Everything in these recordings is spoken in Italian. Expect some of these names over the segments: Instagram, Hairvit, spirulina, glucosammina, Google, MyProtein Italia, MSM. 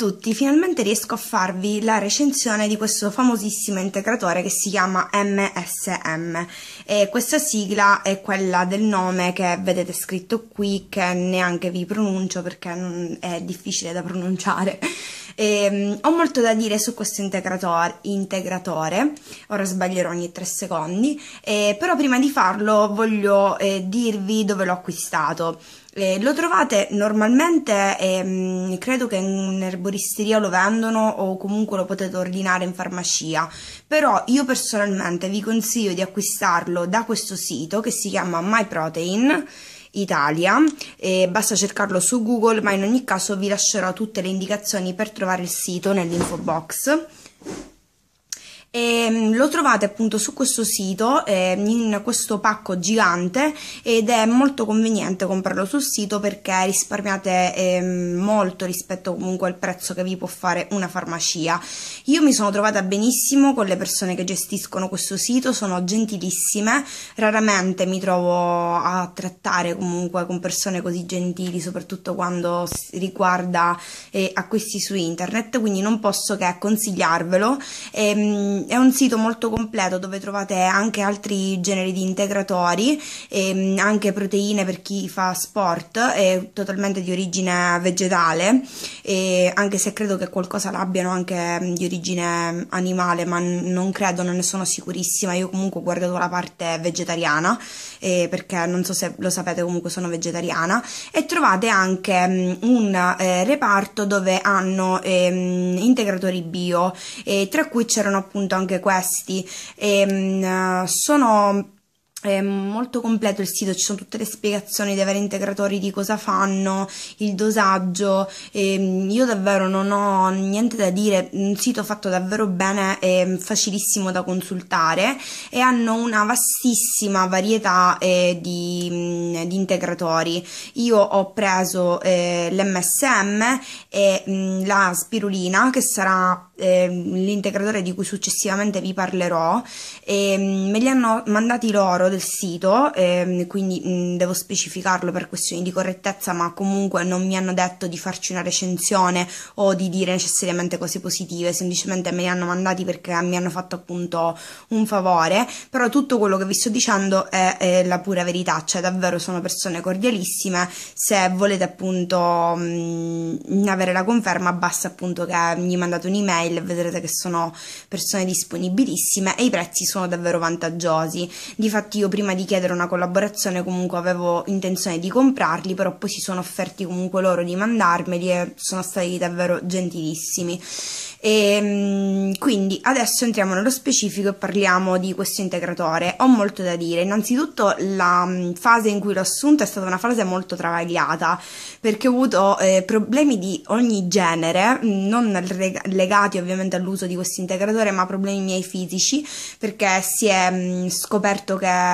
tutti, finalmente riesco a farvi la recensione di questo famosissimo integratore che si chiama MSM, e questa sigla è quella del nome che vedete scritto qui, che neanche vi pronuncio perché non è difficile da pronunciare. Ho molto da dire su questo integratore, ora sbaglierò ogni 3 secondi, però prima di farlo voglio dirvi dove l'ho acquistato. Lo trovate normalmente, credo che in erboristeria lo vendono o comunque lo potete ordinare in farmacia, però io personalmente vi consiglio di acquistarlo da questo sito che si chiama MyProtein Italia, e basta cercarlo su Google, ma in ogni caso vi lascerò tutte le indicazioni per trovare il sito nell'info box. E lo trovate appunto su questo sito in questo pacco gigante, ed è molto conveniente comprarlo sul sito perché risparmiate molto rispetto comunque al prezzo che vi può fare una farmacia. Io mi sono trovata benissimo con le persone che gestiscono questo sito, sono gentilissime, raramente mi trovo a trattare comunque con persone così gentili, soprattutto quando riguarda acquisti su internet, quindi non posso che consigliarvelo. È un sito molto completo dove trovate anche altri generi di integratori, anche proteine per chi fa sport, totalmente di origine vegetale, anche se credo che qualcosa l'abbiano anche di origine animale, ma non credo, non ne sono sicurissima. Io comunque ho guardato la parte vegetariana, perché non so se lo sapete, comunque sono vegetariana. E trovate anche un reparto dove hanno integratori bio, tra cui c'erano appunto anche questi, e sono molto completo il sito, ci sono tutte le spiegazioni dei vari integratori, di cosa fanno, il dosaggio. Io davvero non ho niente da dire, un sito fatto davvero bene e facilissimo da consultare, e hanno una vastissima varietà di integratori. Io ho preso l'MSM e la spirulina, che sarà l'integratore di cui successivamente vi parlerò, e me li hanno mandati loro del sito, quindi devo specificarlo per questioni di correttezza, ma comunque non mi hanno detto di farci una recensione o di dire necessariamente cose positive, semplicemente me li hanno mandati perché mi hanno fatto appunto un favore. Però tutto quello che vi sto dicendo è la pura verità, cioè davvero sono persone cordialissime. Se volete appunto avere la conferma, basta appunto che gli mandate un'email, vedrete che sono persone disponibilissime e i prezzi sono davvero vantaggiosi. Difatti io prima di chiedere una collaborazione comunque avevo intenzione di comprarli, però poi si sono offerti comunque loro di mandarmeli e sono stati davvero gentilissimi. E quindi adesso entriamo nello specifico e parliamo di questo integratore. Ho molto da dire. Innanzitutto la fase in cui l'ho assunto è stata una fase molto travagliata, perché ho avuto problemi di ogni genere, non legati ovviamente all'uso di questo integratore, ma problemi miei fisici, perché si è scoperto che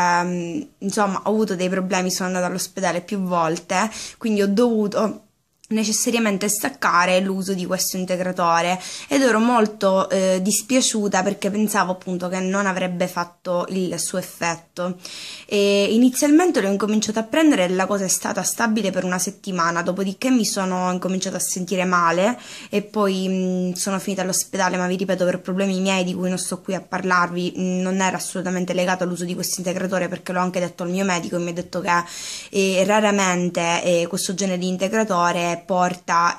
insomma ho avuto dei problemi, sono andata all'ospedale più volte, quindi ho dovuto necessariamente staccare l'uso di questo integratore, ed ero molto dispiaciuta perché pensavo appunto che non avrebbe fatto il suo effetto. E inizialmente l'ho incominciato a prendere e la cosa è stata stabile per una settimana, dopodiché mi sono incominciata a sentire male e poi sono finita all'ospedale, ma vi ripeto per problemi miei di cui non sto qui a parlarvi, non era assolutamente legato all'uso di questo integratore, perché l'ho anche detto al mio medico e mi ha detto che raramente questo genere di integratore porta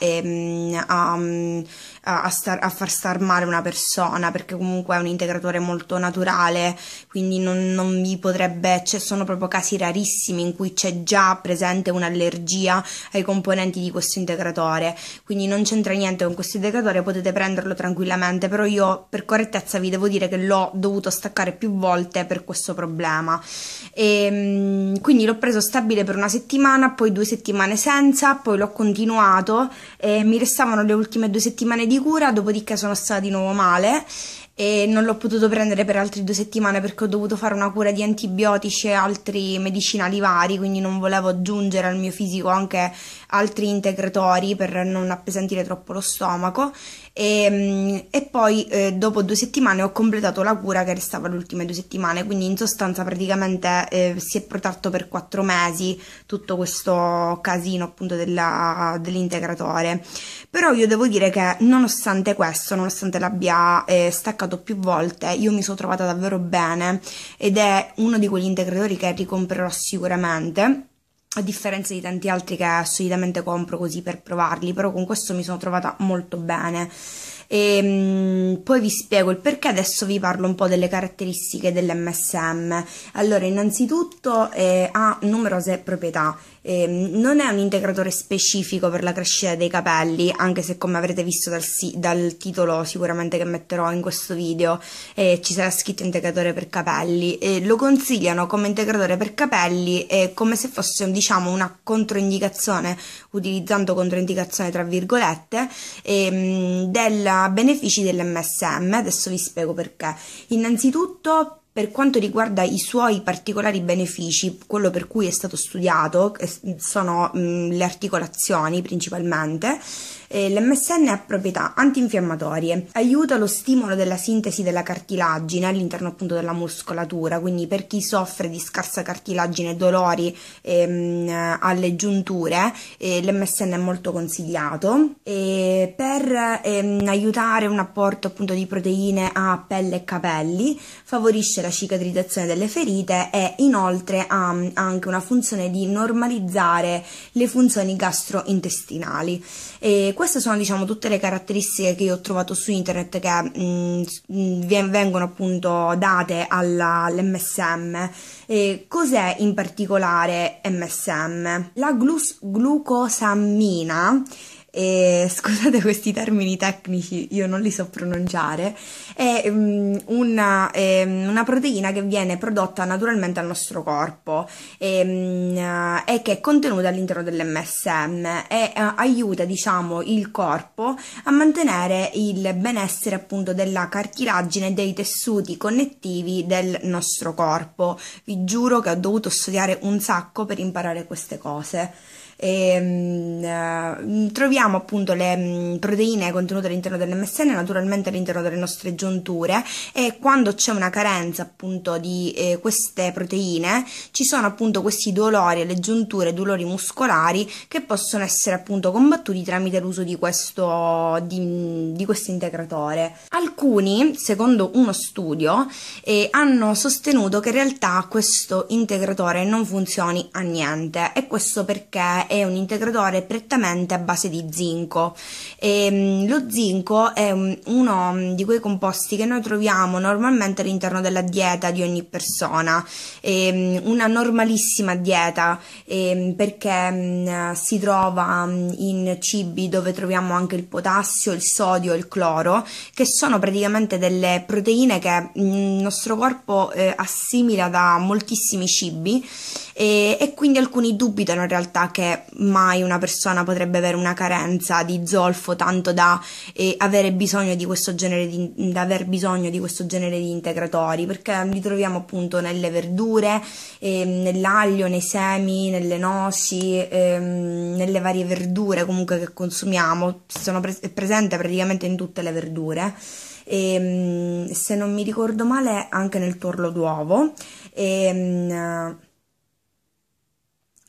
a far star male una persona, perché comunque è un integratore molto naturale, quindi non vi potrebbe, cioè sono proprio casi rarissimi in cui c'è già presente un'allergia ai componenti di questo integratore, quindi non c'entra niente con questo integratore, potete prenderlo tranquillamente. Però io per correttezza vi devo dire che l'ho dovuto staccare più volte per questo problema, e quindi l'ho preso stabile per una settimana, poi 2 settimane senza, poi l'ho continuato e mi restavano le ultime 2 settimane di cura, dopodiché sono stata di nuovo male e non l'ho potuto prendere per altre 2 settimane perché ho dovuto fare una cura di antibiotici e altri medicinali vari, quindi non volevo aggiungere al mio fisico anche altri integratori per non appesantire troppo lo stomaco, e poi dopo 2 settimane ho completato la cura che restava le ultime 2 settimane, quindi in sostanza praticamente si è protratto per 4 mesi tutto questo casino appunto dell'integratore. Però io devo dire che nonostante questo, nonostante l'abbia staccato più volte, io mi sono trovata davvero bene ed è uno di quegli integratori che ricomprerò sicuramente, a differenza di tanti altri che solitamente compro così per provarli, però con questo mi sono trovata molto bene. E poi vi spiego il perché. Adesso vi parlo un po' delle caratteristiche dell'MSM. Allora, innanzitutto ha numerose proprietà. Non è un integratore specifico per la crescita dei capelli, anche se, come avrete visto dal titolo sicuramente che metterò in questo video, ci sarà scritto integratore per capelli. Lo consigliano come integratore per capelli, come se fosse, diciamo, una controindicazione, utilizzando controindicazione tra virgolette, dei benefici dell'MSM. Adesso vi spiego perché. Innanzitutto, per quanto riguarda i suoi particolari benefici, quello per cui è stato studiato sono le articolazioni principalmente. L'MSM ha proprietà antinfiammatorie, aiuta lo stimolo della sintesi della cartilagine all'interno appunto della muscolatura, quindi per chi soffre di scarsa cartilagine e dolori alle giunture l'MSM è molto consigliato, per aiutare un apporto appunto di proteine a pelle e capelli, favorisce la cicatrizzazione delle ferite e inoltre ha anche una funzione di normalizzare le funzioni gastrointestinali. E queste sono, diciamo, tutte le caratteristiche che io ho trovato su internet che vengono appunto date all'MSM. Cos'è in particolare MSM? La glucosammina, scusate questi termini tecnici, io non li so pronunciare, è una proteina che viene prodotta naturalmente al nostro corpo e che è contenuta all'interno dell'MSM e aiuta, diciamo, il corpo a mantenere il benessere appunto della cartilagine e dei tessuti connettivi del nostro corpo. Vi giuro che ho dovuto studiare un sacco per imparare queste cose. Troviamo appunto le proteine contenute all'interno dell'MSM naturalmente all'interno delle nostre giunture, e quando c'è una carenza appunto di queste proteine ci sono appunto questi dolori alle giunture, dolori muscolari, che possono essere appunto combattuti tramite l'uso di questo integratore. Alcuni, secondo uno studio, hanno sostenuto che in realtà questo integratore non funzioni a niente, e questo perché è un integratore prettamente a base di zinco. Lo zinco è uno di quei composti che noi troviamo normalmente all'interno della dieta di ogni persona, una normalissima dieta, perché si trova in cibi dove troviamo anche il potassio, il sodio, il cloro, che sono praticamente delle proteine che il nostro corpo assimila da moltissimi cibi, e quindi alcuni dubitano in realtà che mai una persona potrebbe avere una carenza di zolfo tanto da aver bisogno di questo genere di integratori, perché li troviamo appunto nelle verdure, nell'aglio, nei semi, nelle noci, nelle varie verdure comunque che consumiamo. Sono presente praticamente in tutte le verdure, e se non mi ricordo male anche nel tuorlo d'uovo,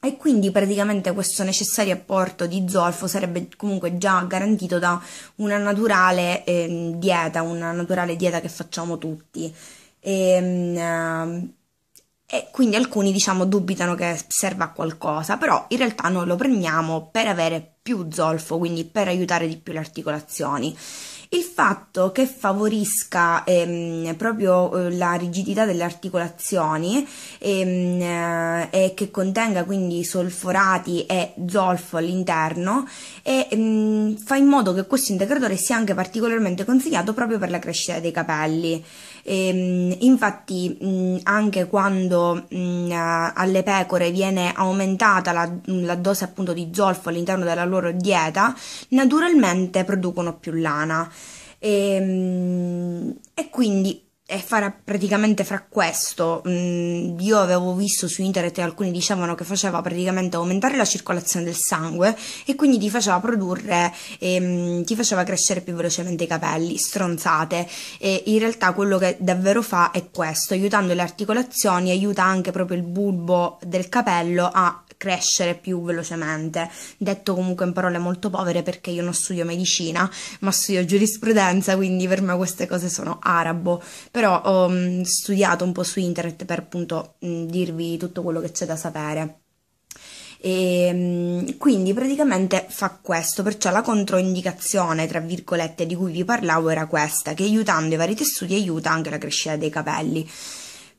e quindi praticamente questo necessario apporto di zolfo sarebbe comunque già garantito da una naturale dieta, che facciamo tutti. E quindi alcuni, diciamo, dubitano che serva a qualcosa, però in realtà noi lo prendiamo per avere più zolfo, quindi per aiutare di più le articolazioni. Il fatto che favorisca proprio la rigidità delle articolazioni e che contenga quindi solforati e zolfo all'interno fa in modo che questo integratore sia anche particolarmente consigliato proprio per la crescita dei capelli. Infatti anche quando alle pecore viene aumentata la dose appunto di zolfo all'interno della loro dieta, naturalmente producono più lana. e quindi fare praticamente fra questo. Io avevo visto su internet e alcuni dicevano che faceva praticamente aumentare la circolazione del sangue e quindi ti faceva produrre, ti faceva crescere più velocemente i capelli. Stronzate. E in realtà quello che davvero fa è questo: aiutando le articolazioni, aiuta anche proprio il bulbo del capello a crescere più velocemente, detto comunque in parole molto povere perché io non studio medicina ma studio giurisprudenza, quindi per me queste cose sono arabo, però ho studiato un po' su internet per appunto dirvi tutto quello che c'è da sapere. E quindi praticamente fa questo, perciò la controindicazione tra virgolette di cui vi parlavo era questa, che aiutando i vari tessuti aiuta anche la crescita dei capelli.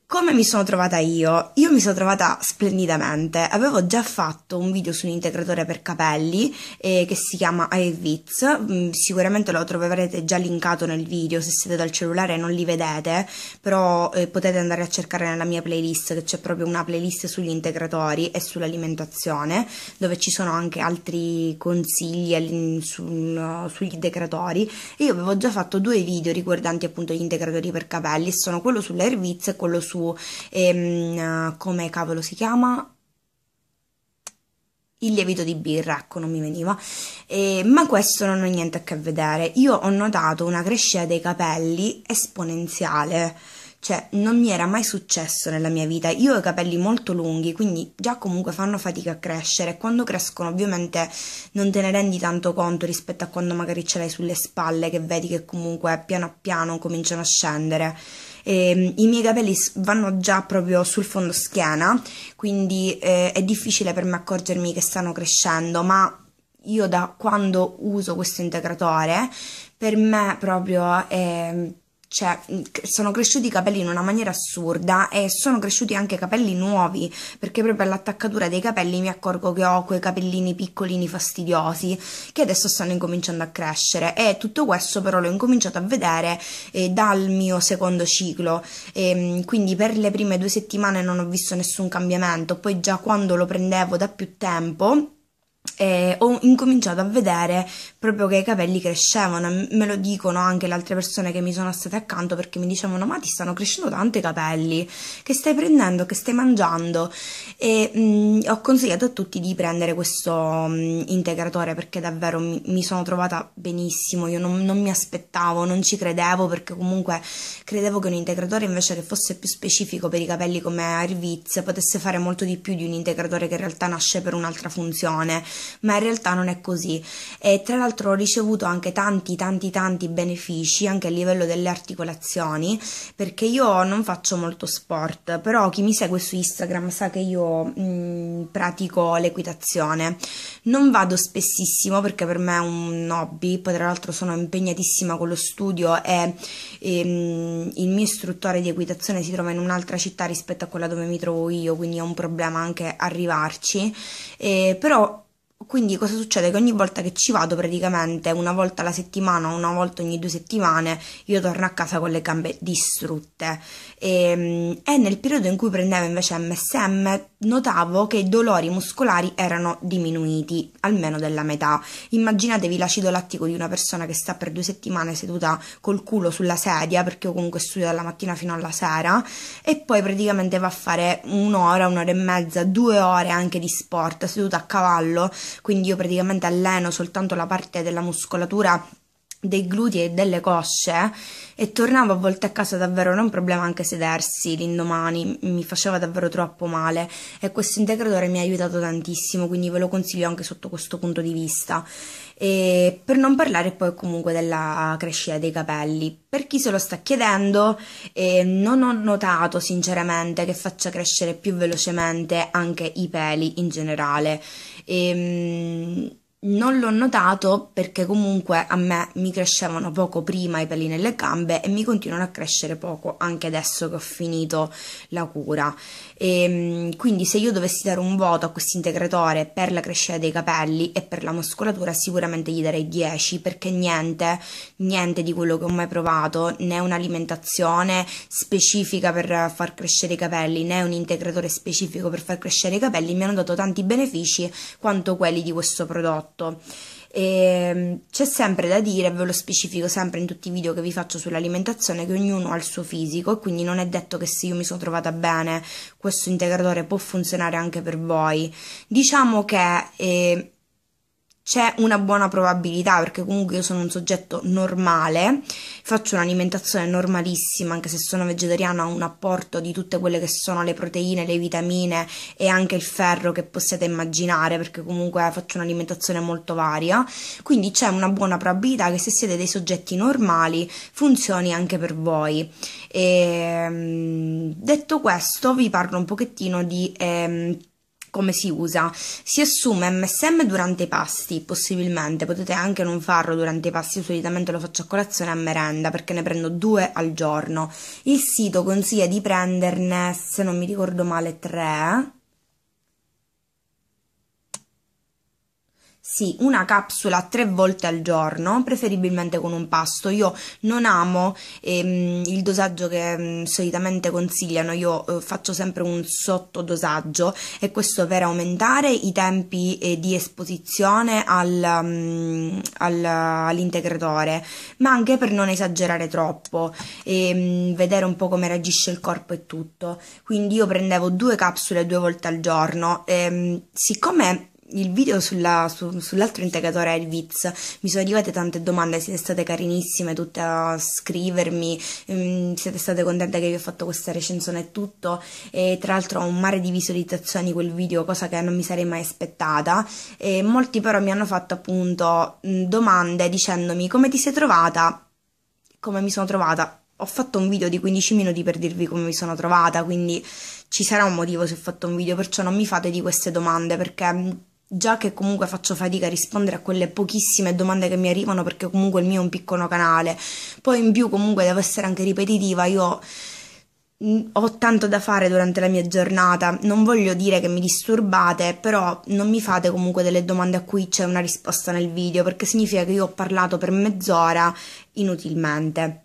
Come mi sono trovata io? Io mi sono trovata splendidamente. Avevo già fatto un video su un integratore per capelli che si chiama Hairvit, sicuramente lo troverete già linkato nel video, se siete dal cellulare non li vedete, però potete andare a cercare nella mia playlist, che c'è proprio una playlist sugli integratori e sull'alimentazione, dove ci sono anche altri consigli sugli integratori. E io avevo già fatto due video riguardanti appunto gli integratori per capelli, sono quello sull'Hairvit e quello su come cavolo si chiama? Il lievito di birra, ecco, non mi veniva, ma questo non ha niente a che vedere. Io ho notato una crescita dei capelli esponenziale, cioè non mi era mai successo nella mia vita. Io ho i capelli molto lunghi, quindi già comunque fanno fatica a crescere, quando crescono ovviamente non te ne rendi tanto conto rispetto a quando magari ce l'hai sulle spalle, che vedi che comunque piano piano cominciano a scendere. I miei capelli vanno già proprio sul fondo schiena, quindi è difficile per me accorgermi che stanno crescendo, ma io da quando uso questo integratore per me proprio cioè, sono cresciuti i capelli in una maniera assurda e sono cresciuti anche capelli nuovi, perché proprio all'attaccatura dei capelli mi accorgo che ho quei capellini piccolini fastidiosi che adesso stanno incominciando a crescere. E tutto questo però l'ho incominciato a vedere dal mio secondo ciclo, quindi per le prime 2 settimane non ho visto nessun cambiamento, poi già quando lo prendevo da più tempo ho incominciato a vedere proprio che i capelli crescevano. Me lo dicono anche le altre persone che mi sono state accanto, perché mi dicevano: ma ti stanno crescendo tanto i capelli, che stai prendendo, che stai mangiando? E ho consigliato a tutti di prendere questo integratore, perché davvero mi sono trovata benissimo. Io non mi aspettavo, non ci credevo, perché comunque credevo che un integratore invece che fosse più specifico per i capelli come Hairvit potesse fare molto di più di un integratore che in realtà nasce per un'altra funzione, ma in realtà non è così. E tra l'altro ho ricevuto anche tanti benefici anche a livello delle articolazioni, perché io non faccio molto sport, però chi mi segue su Instagram sa che io pratico l'equitazione. Non vado spessissimo perché per me è un hobby, poi tra l'altro sono impegnatissima con lo studio e il mio istruttore di equitazione si trova in un'altra città rispetto a quella dove mi trovo io, quindi ho un problema anche arrivarci, però quindi cosa succede? Che ogni volta che ci vado, praticamente una volta alla settimana o una volta ogni 2 settimane, io torno a casa con le gambe distrutte. E nel periodo in cui prendevo invece MSM notavo che i dolori muscolari erano diminuiti almeno della metà. Immaginatevi l'acido lattico di una persona che sta per 2 settimane seduta col culo sulla sedia, perché io comunque studio dalla mattina fino alla sera, e poi praticamente va a fare un'ora, un'ora e mezza, 2 ore anche di sport seduta a cavallo. Quindi io praticamente alleno soltanto la parte della muscolatura dei glutei e delle cosce, e tornavo a volte a casa davvero era un problema anche sedersi l'indomani, mi faceva davvero troppo male, e questo integratore mi ha aiutato tantissimo, quindi ve lo consiglio anche sotto questo punto di vista. E per non parlare poi comunque della crescita dei capelli, per chi se lo sta chiedendo, non ho notato sinceramente che faccia crescere più velocemente anche i peli in generale. Non l'ho notato perché comunque a me mi crescevano poco prima i peli nelle gambe e mi continuano a crescere poco anche adesso che ho finito la cura. E quindi se io dovessi dare un voto a questo integratore per la crescita dei capelli e per la muscolatura, sicuramente gli darei 10, perché niente di quello che ho mai provato, né un'alimentazione specifica per far crescere i capelli né un integratore specifico per far crescere i capelli, mi hanno dato tanti benefici quanto quelli di questo prodotto. C'è sempre da dire, ve lo specifico sempre in tutti i video che vi faccio sull'alimentazione, che ognuno ha il suo fisico e quindi non è detto che se io mi sono trovata bene questo integratore può funzionare anche per voi. Diciamo che c'è una buona probabilità, perché comunque io sono un soggetto normale, faccio un'alimentazione normalissima, anche se sono vegetariana ho un apporto di tutte quelle che sono le proteine, le vitamine e anche il ferro che possiate immaginare, perché comunque faccio un'alimentazione molto varia, quindi c'è una buona probabilità che se siete dei soggetti normali funzioni anche per voi. E, detto questo, vi parlo un pochettino di come si usa. Si assume MSM durante i pasti, possibilmente potete anche non farlo durante i pasti, io solitamente lo faccio a colazione e a merenda perché ne prendo 2 al giorno. Il sito consiglia di prenderne, se non mi ricordo male, 3. Sì, una capsula 3 volte al giorno, preferibilmente con un pasto. Io non amo il dosaggio che solitamente consigliano, io faccio sempre un sottodosaggio, e questo per aumentare i tempi di esposizione all'integratore, ma anche per non esagerare troppo e vedere un po' come reagisce il corpo e tutto. Quindi io prendevo 2 capsule 2 volte al giorno, siccome il video sull'altro integratore Hairvit mi sono arrivate tante domande, siete state carinissime tutte a scrivermi, siete state contente che vi ho fatto questa recensione e tutto, e tra l'altro ho un mare di visualizzazioni quel video, cosa che non mi sarei mai aspettata, e molti però mi hanno fatto appunto domande dicendomi come ti sei trovata, come mi sono trovata. Ho fatto un video di 15 minuti per dirvi come mi sono trovata, quindi ci sarà un motivo se ho fatto un video, perciò non mi fate di queste domande, perché già che comunque faccio fatica a rispondere a quelle pochissime domande che mi arrivano, perché comunque il mio è un piccolo canale, poi in più comunque devo essere anche ripetitiva, io ho tanto da fare durante la mia giornata, non voglio dire che mi disturbate, però non mi fate comunque delle domande a cui c'è una risposta nel video, perché significa che io ho parlato per mezz'ora inutilmente.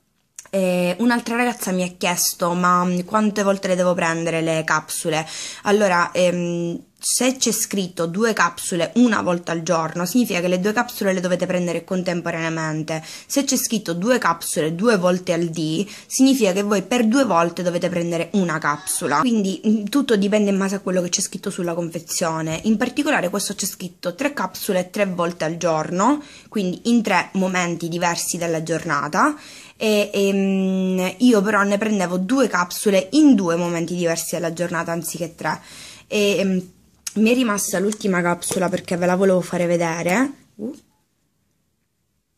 Un'altra ragazza mi ha chiesto ma quante volte le devo prendere le capsule. Allora se c'è scritto 2 capsule 1 volta al giorno significa che le 2 capsule le dovete prendere contemporaneamente, se c'è scritto 2 capsule 2 volte al dì significa che voi per 2 volte dovete prendere 1 capsula, quindi tutto dipende in base a quello che c'è scritto sulla confezione. In particolare questo c'è scritto 3 capsule 3 volte al giorno, quindi in 3 momenti diversi della giornata, e io però ne prendevo 2 capsule in 2 momenti diversi della giornata anziché 3, e mi è rimasta l'ultima capsula perché ve la volevo fare vedere.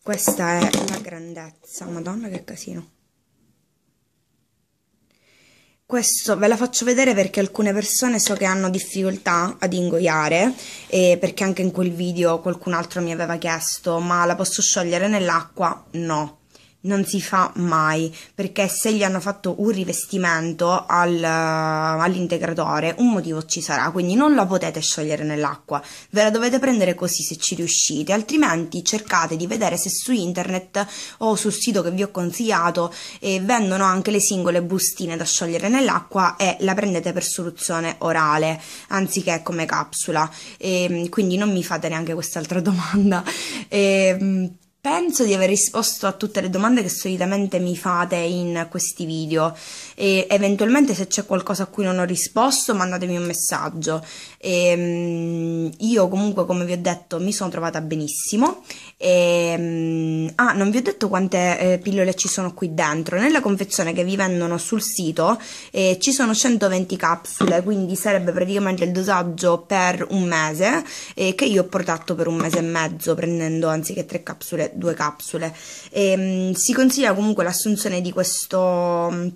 Questa è la grandezza, madonna che casino. Questo ve la faccio vedere perché alcune persone so che hanno difficoltà ad ingoiare, perché anche in quel video qualcun altro mi aveva chiesto ma la posso sciogliere nell'acqua? No, non si fa mai, perché se gli hanno fatto un rivestimento all'integratore un motivo ci sarà, quindi non la potete sciogliere nell'acqua, ve la dovete prendere così se ci riuscite, altrimenti cercate di vedere se su internet o sul sito che vi ho consigliato vendono anche le singole bustine da sciogliere nell'acqua e la prendete per soluzione orale anziché come capsula, quindi non mi fate neanche quest'altra domanda. Penso di aver risposto a tutte le domande che solitamente mi fate in questi video, e eventualmente se c'è qualcosa a cui non ho risposto mandatemi un messaggio. Io comunque, come vi ho detto, mi sono trovata benissimo. Non vi ho detto quante pillole ci sono qui dentro. Nella confezione che vi vendono sul sito ci sono 120 capsule, quindi sarebbe praticamente il dosaggio per un mese, che io ho portato per 1 mese e mezzo prendendo anziché 3 capsule 2 capsule. Si consiglia comunque l'assunzione di questo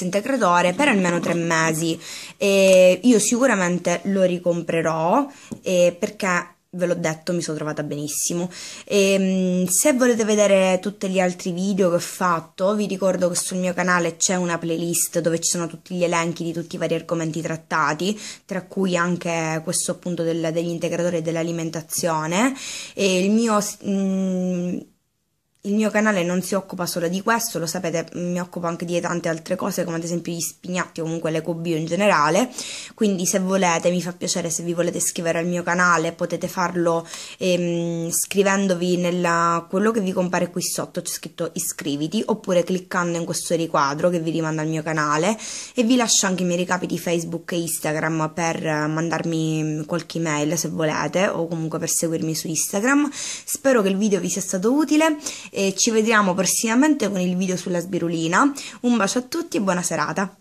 integratore per almeno 3 mesi, e io sicuramente lo ricomprerò perché ve l'ho detto, mi sono trovata benissimo. Se volete vedere tutti gli altri video che ho fatto, vi ricordo che sul mio canale c'è una playlist dove ci sono tutti gli elenchi di tutti i vari argomenti trattati, tra cui anche questo appunto degli integratori e dell'alimentazione. Il mio Il mio canale non si occupa solo di questo, lo sapete, mi occupo anche di tante altre cose come ad esempio gli spinatti o comunque l'ecobio in generale, quindi se volete, mi fa piacere se vi volete iscrivere al mio canale, potete farlo scrivendovi quello che vi compare qui sotto, c'è scritto iscriviti, oppure cliccando in questo riquadro che vi rimanda al mio canale, e vi lascio anche i miei recapiti Facebook e Instagram per mandarmi qualche email se volete, o comunque per seguirmi su Instagram. Spero che il video vi sia stato utile. E ci vediamo prossimamente con il video sulla spirulina. Un bacio a tutti e buona serata!